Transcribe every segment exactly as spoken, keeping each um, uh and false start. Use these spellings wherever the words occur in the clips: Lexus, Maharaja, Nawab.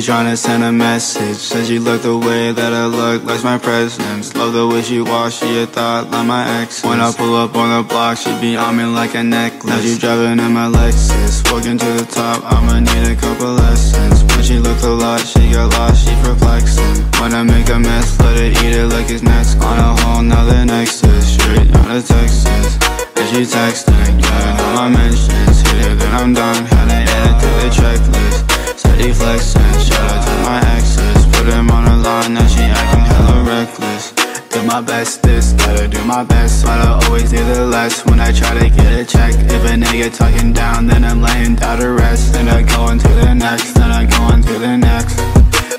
she tryna send a message. Said she looked the way that I look, likes my presence. Love the way she walks, she a thought like my ex. When I pull up on the block, she be on me like a necklace. Now she driving in my Lexus, walking to the top, I'ma need a couple lessons. When she looked a lot, she got lost, she perplexing. When I make a mess, let her eat it like it's next. On a whole nother Nexus, straight out of Texas. And she texting, yeah, all my mentions. Hit it, then I'm done, had to edit through the checklist. Steady flexin', shout out to my exes. Put him on a line, now she actin' hella reckless. Do my bestest, gotta do my best. But I always do the less when I try to get a check. If a nigga talking down, then I'm laying down to rest. Then I go into the next, then I go into the next.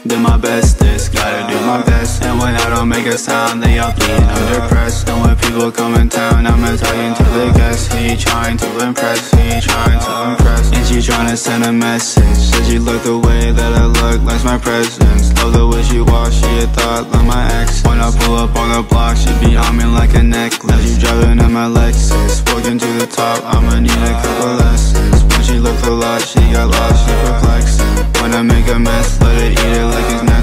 Do my bestest, gotta do my best. And when I don't make a sound, they all being under press. And when people come in town, I'ma talking to the guests. He trying to impress, he trying to impress. She tryna send a message. Said she looked the way that I look, likes my presence. Love the way she walks, she a thought like my ex. When I pull up on the block, she be on me like a necklace. Now she driving in my Lexus, walking to the top, I'ma need a couple lessons. When she looked a lot, she got lost, she perplexing. When I make a mess, let her eat it like it's